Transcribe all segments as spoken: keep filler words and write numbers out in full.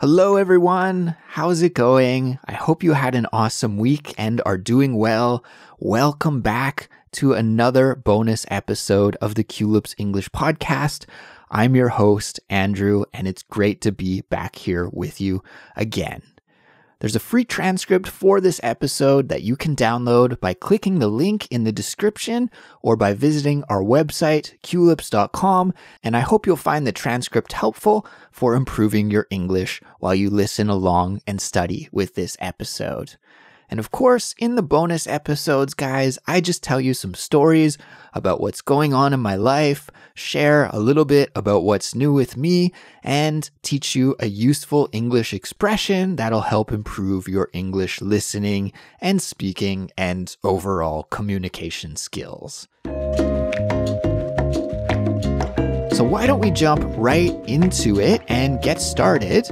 Hello everyone, how's it going? I hope you had an awesome week and are doing well. Welcome back to another bonus episode of the Culips English podcast. I'm your host, Andrew, and it's great to be back here with you again. There's a free transcript for this episode that you can download by clicking the link in the description or by visiting our website, culips dot com, and I hope you'll find the transcript helpful for improving your English while you listen along and study with this episode. And of course, in the bonus episodes, guys, I just tell you some stories about what's going on in my life, share a little bit about what's new with me, and teach you a useful English expression that'll help improve your English listening and speaking and overall communication skills. So why don't we jump right into it and get started?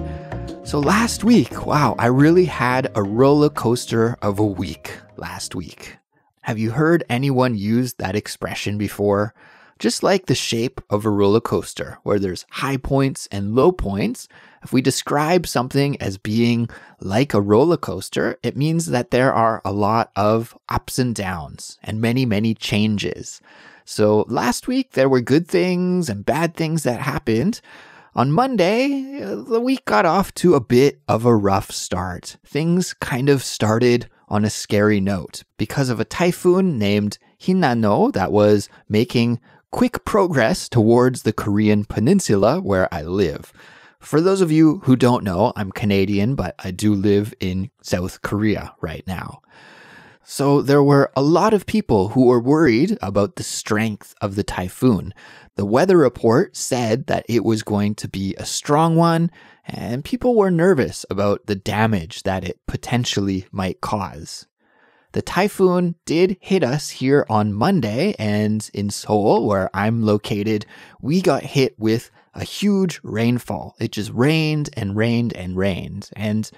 So last week, wow, I really had a roller coaster of a week last week. Have you heard anyone use that expression before? Just like the shape of a roller coaster, where there's high points and low points, if we describe something as being like a roller coaster, it means that there are a lot of ups and downs and many, many changes. So last week, there were good things and bad things that happened. On Monday, the week got off to a bit of a rough start. Things kind of started on a scary note because of a typhoon named Hinano that was making quick progress towards the Korean peninsula where I live. For those of you who don't know, I'm Canadian, but I do live in South Korea right now. So there were a lot of people who were worried about the strength of the typhoon. The weather report said that it was going to be a strong one, and people were nervous about the damage that it potentially might cause. The typhoon did hit us here on Monday, and in Seoul, where I'm located, we got hit with a huge rainfall. It just rained and rained and rained, and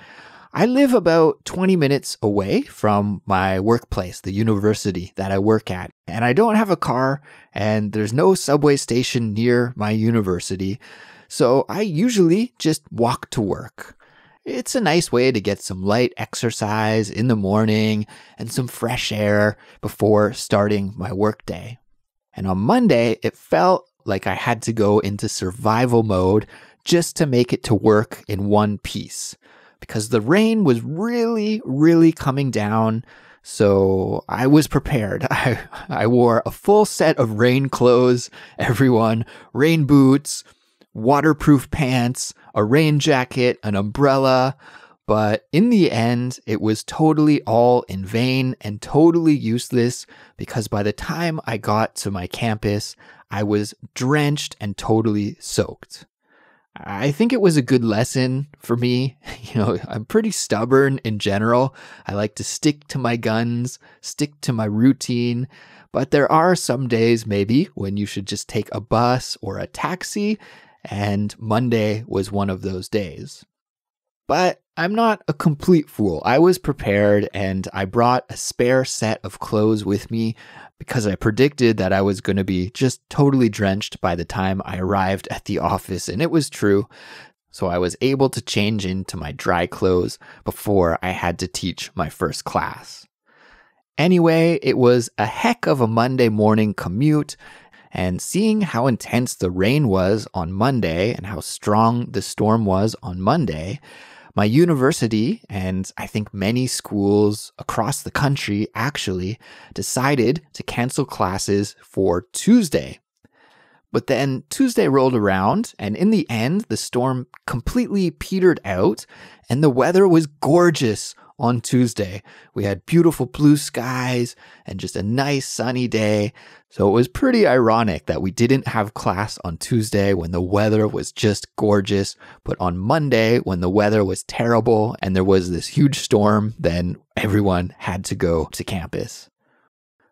I live about twenty minutes away from my workplace, the university that I work at, and I don't have a car, and there's no subway station near my university, so I usually just walk to work. It's a nice way to get some light exercise in the morning and some fresh air before starting my workday. And on Monday, it felt like I had to go into survival mode just to make it to work in one piece, because the rain was really, really coming down, so I was prepared. I, I wore a full set of rain clothes, everyone, rain boots, waterproof pants, a rain jacket, an umbrella, but in the end, it was totally all in vain and totally useless because by the time I got to my campus, I was drenched and totally soaked. I think it was a good lesson for me. You know, I'm pretty stubborn in general. I like to stick to my guns, stick to my routine, but there are some days maybe when you should just take a bus or a taxi, and Monday was one of those days. But I'm not a complete fool. I was prepared and I brought a spare set of clothes with me because I predicted that I was going to be just totally drenched by the time I arrived at the office, and it was true. So I was able to change into my dry clothes before I had to teach my first class. Anyway, it was a heck of a Monday morning commute, and seeing how intense the rain was on Monday and how strong the storm was on Monday, my university, and I think many schools across the country actually, decided to cancel classes for Tuesday. But then Tuesday rolled around, and in the end, the storm completely petered out, and the weather was gorgeous on Tuesday. We had beautiful blue skies and just a nice sunny day. So it was pretty ironic that we didn't have class on Tuesday when the weather was just gorgeous, but on Monday when the weather was terrible and there was this huge storm, then everyone had to go to campus.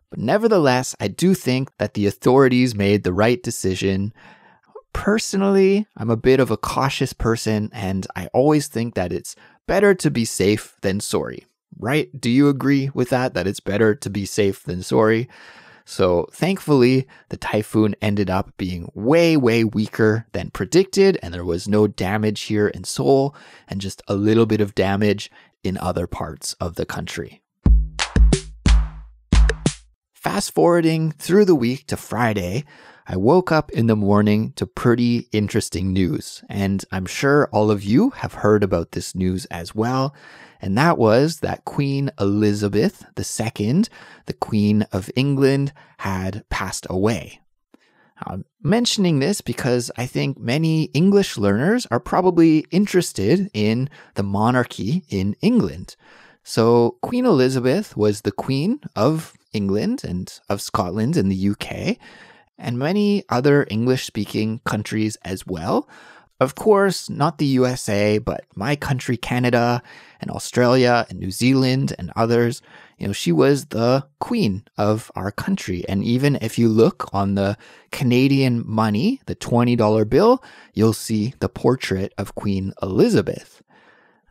But nevertheless, I do think that the authorities made the right decision. Personally, I'm a bit of a cautious person, and I always think that it's better to be safe than sorry, right? Do you agree with that, that it's better to be safe than sorry? So thankfully, the typhoon ended up being way, way weaker than predicted, and there was no damage here in Seoul, and just a little bit of damage in other parts of the country. Fast forwarding through the week to Friday, I woke up in the morning to pretty interesting news, and I'm sure all of you have heard about this news as well, and that was that Queen Elizabeth the Second, the Queen of England, had passed away. I'm mentioning this because I think many English learners are probably interested in the monarchy in England. So Queen Elizabeth was the Queen of England and of Scotland in the U K, and many other English-speaking countries as well. Of course, not the U S A, but my country, Canada, and Australia, and New Zealand, and others. You know, she was the queen of our country. And even if you look on the Canadian money, the twenty dollar bill, you'll see the portrait of Queen Elizabeth.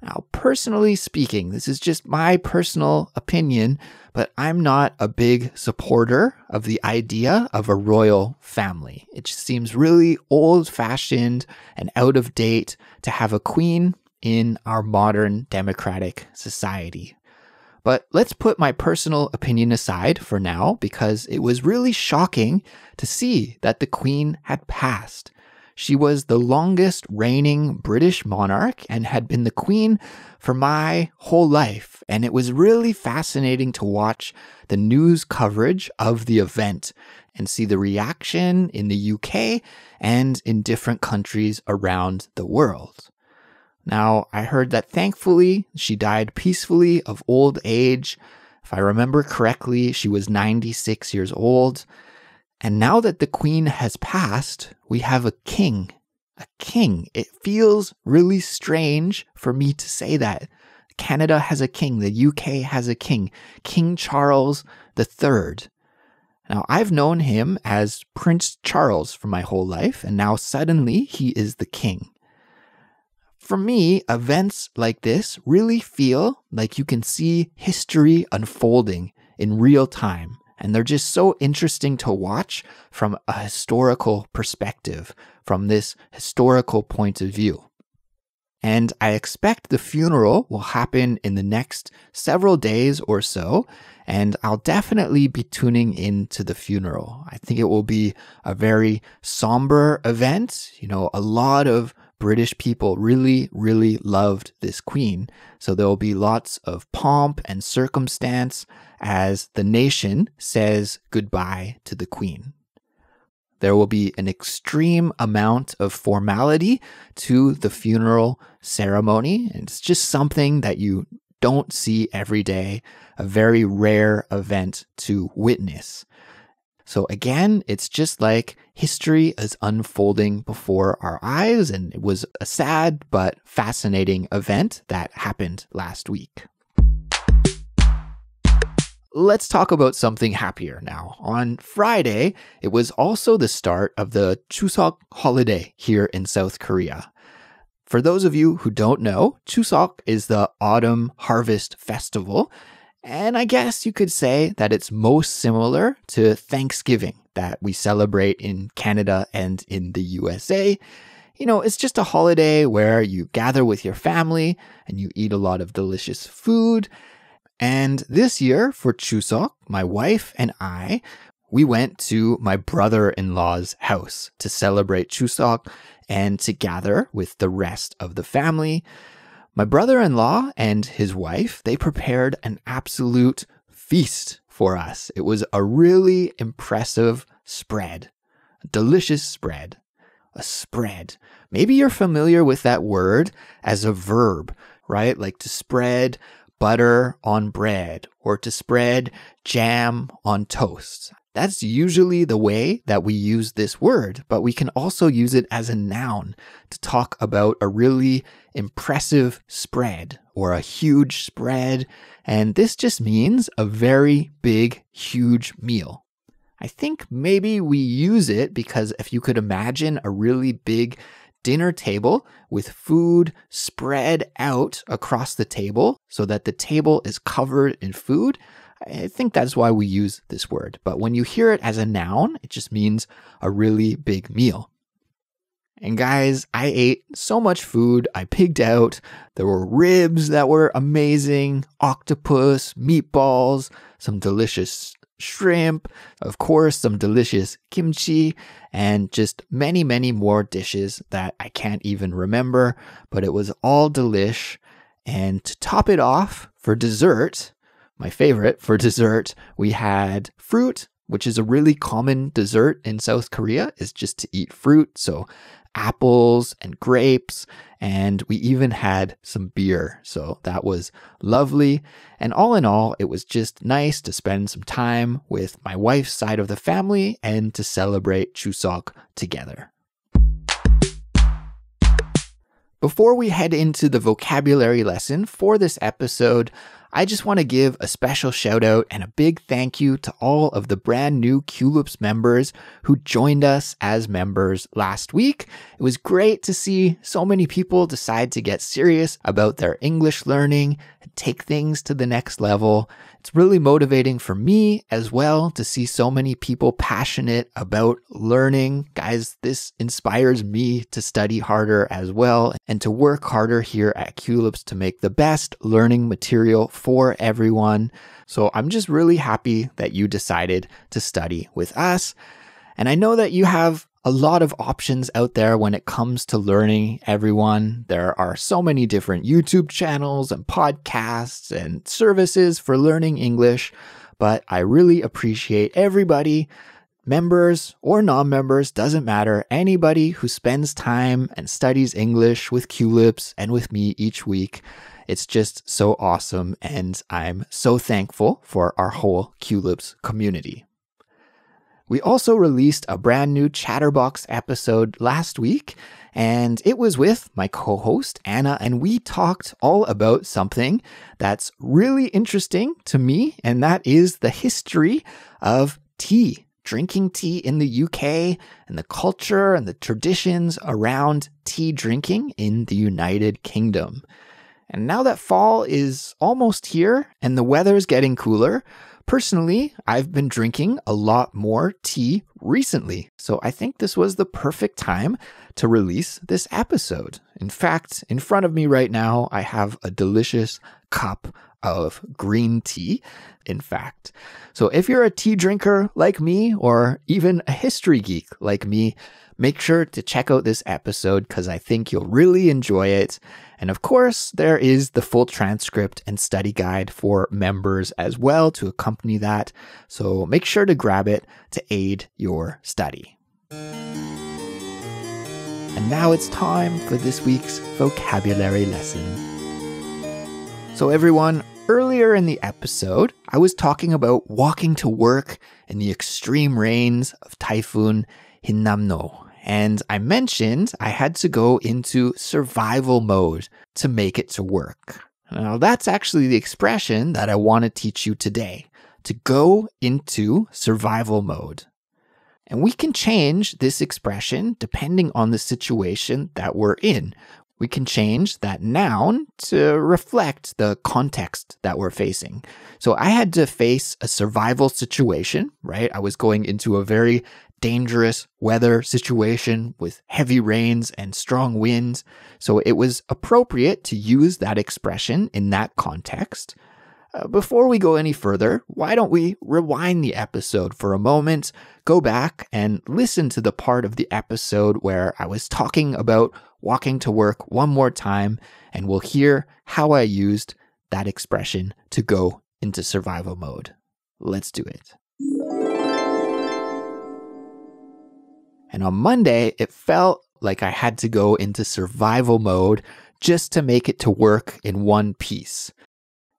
Now, personally speaking, this is just my personal opinion, but I'm not a big supporter of the idea of a royal family. It just seems really old-fashioned and out of date to have a queen in our modern democratic society. But let's put my personal opinion aside for now, because it was really shocking to see that the queen had passed. She was the longest reigning British monarch and had been the queen for my whole life. And it was really fascinating to watch the news coverage of the event and see the reaction in the U K and in different countries around the world. Now, I heard that thankfully she died peacefully of old age. If I remember correctly, she was ninety-six years old. And now that the queen has passed, we have a king, a king. It feels really strange for me to say that. Canada has a king, the U K has a king, King Charles the Third. Now, I've known him as Prince Charles for my whole life, and now suddenly he is the king. For me, events like this really feel like you can see history unfolding in real time. And they're just so interesting to watch from a historical perspective, from this historical point of view. And I expect the funeral will happen in the next several days or so, and I'll definitely be tuning into the funeral. I think it will be a very somber event. You know, a lot of British people really, really loved this queen. So there will be lots of pomp and circumstance as the nation says goodbye to the queen. There will be an extreme amount of formality to the funeral ceremony. It's just something that you don't see every day, a very rare event to witness. So again, it's just like history is unfolding before our eyes, and it was a sad but fascinating event that happened last week. Let's talk about something happier now. On Friday, it was also the start of the Chuseok holiday here in South Korea. For those of you who don't know, Chuseok is the autumn harvest festival. And I guess you could say that it's most similar to Thanksgiving that we celebrate in Canada and in the U S A. You know, it's just a holiday where you gather with your family and you eat a lot of delicious food. And this year for Chuseok, my wife and I, we went to my brother-in-law's house to celebrate Chuseok and to gather with the rest of the family. My brother-in-law and his wife, they prepared an absolute feast for us. It was a really impressive spread, a delicious spread, a spread. Maybe you're familiar with that word as a verb, right? Like to spread butter on bread or to spread jam on toast. That's usually the way that we use this word, but we can also use it as a noun to talk about a really impressive spread or a huge spread. And this just means a very big, huge meal. I think maybe we use it because if you could imagine a really big dinner table with food spread out across the table so that the table is covered in food, I think that's why we use this word. But when you hear it as a noun, it just means a really big meal. And guys, I ate so much food, I pigged out. There were ribs that were amazing, octopus, meatballs, some delicious shrimp, of course, some delicious kimchi, and just many, many more dishes that I can't even remember, but it was all delish. And to top it off, for dessert, my favorite for dessert, we had fruit, which is a really common dessert in South Korea, is just to eat fruit. So apples and grapes, and we even had some beer. So that was lovely. And all in all, it was just nice to spend some time with my wife's side of the family and to celebrate Chuseok together. Before we head into the vocabulary lesson for this episode, I just want to give a special shout out and a big thank you to all of the brand new Culips members who joined us as members last week. It was great to see so many people decide to get serious about their English learning and take things to the next level. It's really motivating for me as well to see so many people passionate about learning. Guys, this inspires me to study harder as well and to work harder here at Culips to make the best learning material for everyone. So I'm just really happy that you decided to study with us. And I know that you have a lot of options out there when it comes to learning, everyone. There are so many different YouTube channels and podcasts and services for learning English, but I really appreciate everybody, members or non-members, doesn't matter, anybody who spends time and studies English with Culips and with me each week. It's just so awesome, and I'm so thankful for our whole Culips community. We also released a brand new Chatterbox episode last week, and it was with my co-host Anna, and we talked all about something that's really interesting to me, and that is the history of tea, drinking tea in the U K, and the culture and the traditions around tea drinking in the United Kingdom. And now that fall is almost here and the weather's getting cooler, personally, I've been drinking a lot more tea recently, so I think this was the perfect time to release this episode. In fact, in front of me right now, I have a delicious cup of green tea, in fact. So if you're a tea drinker like me, or even a history geek like me, make sure to check out this episode because I think you'll really enjoy it. And of course, there is the full transcript and study guide for members as well to accompany that. So make sure to grab it to aid your study. And now it's time for this week's vocabulary lesson. So everyone, earlier in the episode, I was talking about walking to work in the extreme rains of Typhoon Hinano. And I mentioned I had to go into survival mode to make it to work. Now that's actually the expression that I want to teach you today, to go into survival mode. And we can change this expression depending on the situation that we're in. We can change that noun to reflect the context that we're facing. So I had to face a survival situation, right? I was going into a very dangerous weather situation with heavy rains and strong winds. So it was appropriate to use that expression in that context. Uh, before we go any further, why don't we rewind the episode for a moment, go back and listen to the part of the episode where I was talking about walking to work one more time, and we'll hear how I used that expression to go into survival mode. Let's do it. And on Monday, it felt like I had to go into survival mode just to make it to work in one piece.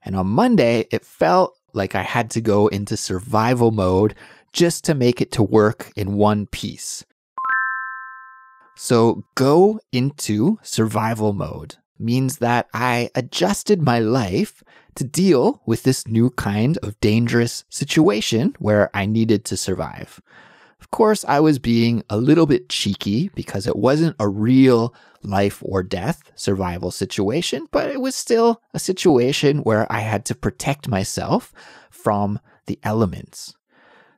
And on Monday, it felt like I had to go into survival mode just to make it to work in one piece. So go into survival mode means that I adjusted my life to deal with this new kind of dangerous situation where I needed to survive. Of course, I was being a little bit cheeky because it wasn't a real life or death survival situation, but it was still a situation where I had to protect myself from the elements.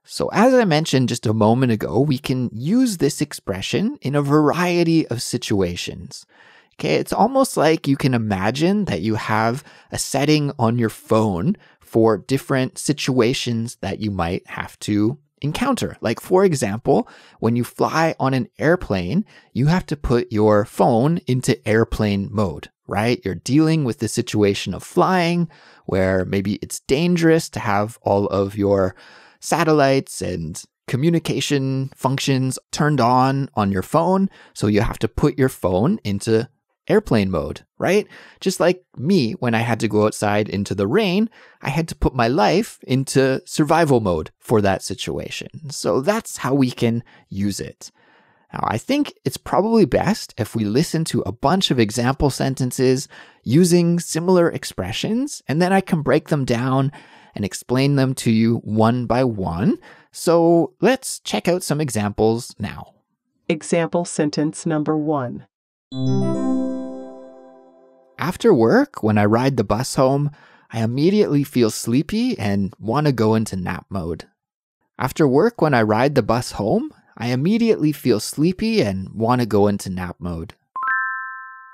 So as I mentioned just a moment ago, we can use this expression in a variety of situations. Okay, it's almost like you can imagine that you have a setting on your phone for different situations that you might have to encounter. Like for example, when you fly on an airplane, you have to put your phone into airplane mode, right? You're dealing with the situation of flying where maybe it's dangerous to have all of your satellites and communication functions turned on on your phone. So you have to put your phone into airplane mode, right? Just like me, when I had to go outside into the rain, I had to put my life into survival mode for that situation. So that's how we can use it. Now, I think it's probably best if we listen to a bunch of example sentences using similar expressions, and then I can break them down and explain them to you one by one. So let's check out some examples now. Example sentence number one. After work, when I ride the bus home, I immediately feel sleepy and want to go into nap mode. After work, when I ride the bus home, I immediately feel sleepy and want to go into nap mode.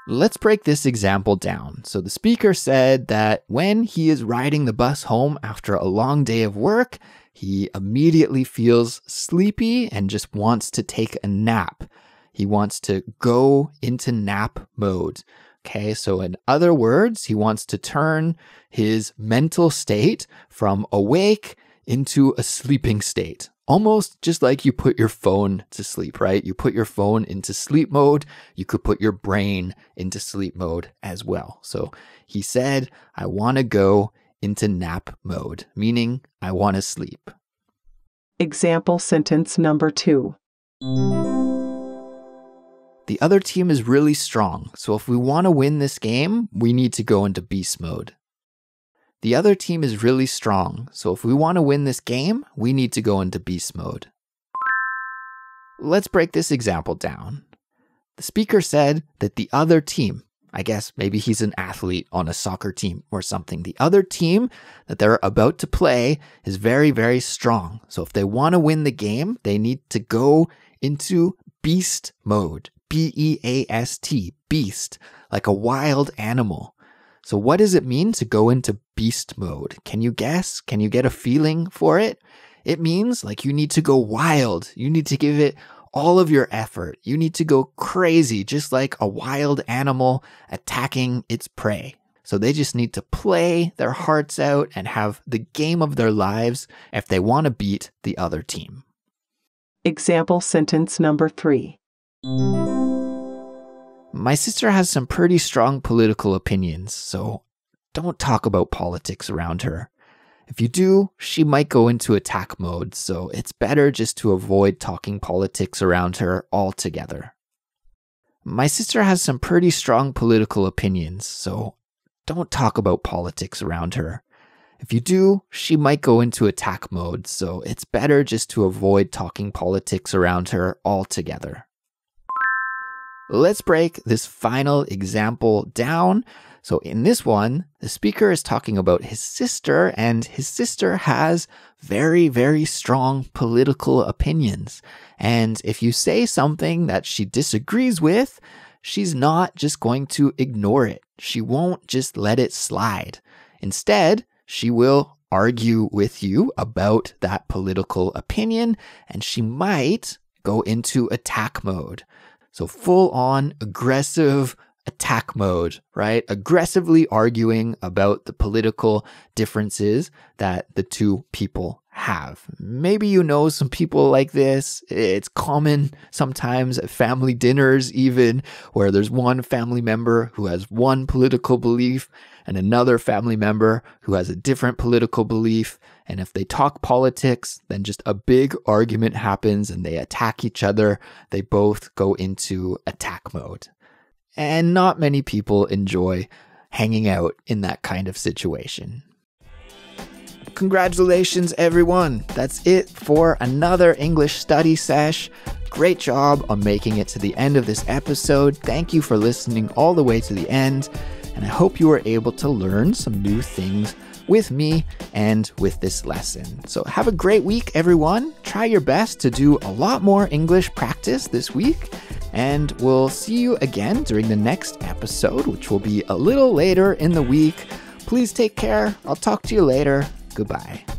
Let's break this example down. So the speaker said that when he is riding the bus home after a long day of work, he immediately feels sleepy and just wants to take a nap. He wants to go into nap mode. Okay, so in other words, he wants to turn his mental state from awake into a sleeping state. Almost just like you put your phone to sleep, right? You put your phone into sleep mode. You could put your brain into sleep mode as well. So he said, I want to go into nap mode, meaning I want to sleep. Example sentence number two. The other team is really strong. So if we want to win this game, we need to go into beast mode. The other team is really strong, so if we want to win this game, we need to go into beast mode. Let's break this example down. The speaker said that the other team, I guess maybe he's an athlete on a soccer team or something, the other team that they're about to play is very, very strong. So if they want to win the game, they need to go into beast mode, B E A S T, beast, like a wild animal. So what does it mean to go into beast mode? Can you guess? Can you get a feeling for it? It means like you need to go wild. You need to give it all of your effort. You need to go crazy, just like a wild animal attacking its prey. So they just need to play their hearts out and have the game of their lives if they want to beat the other team. Example sentence number three. My sister has some pretty strong political opinions, so don't talk about politics around her. If you do, she might go into attack mode, so it's better just to avoid talking politics around her altogether. My sister has some pretty strong political opinions, so don't talk about politics around her. If you do, she might go into attack mode, so it's better just to avoid talking politics around her altogether. Let's break this final example down. So in this one, the speaker is talking about his sister, and his sister has very, very strong political opinions. And if you say something that she disagrees with, she's not just going to ignore it. She won't just let it slide. Instead, she will argue with you about that political opinion, and she might go into attack mode. So full-on aggressive attack mode, right? Aggressively arguing about the political differences that the two people have. Maybe you know some people like this. It's common sometimes at family dinners even, where there's one family member who has one political belief and another family member who has a different political belief. And if they talk politics, then just a big argument happens and they attack each other. They both go into attack mode. And not many people enjoy hanging out in that kind of situation. congratulations everyone. That's it for another English study sesh. Great job on making it to the end of this episode. Thank you for listening all the way to the end, and I hope you were able to learn some new things with me and with this lesson. So have a great week, everyone. Try your best to do a lot more English practice this week, and we'll see you again during the next episode, which will be a little later in the week. Please take care. I'll talk to you later. Goodbye.